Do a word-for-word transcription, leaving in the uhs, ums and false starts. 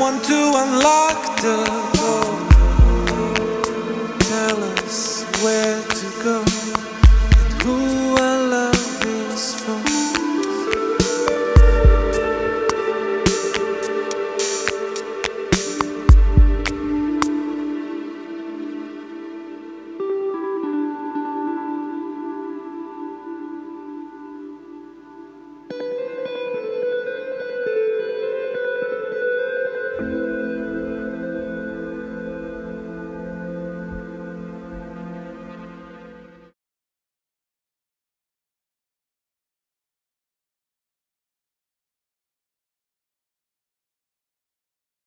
Someone to unlock the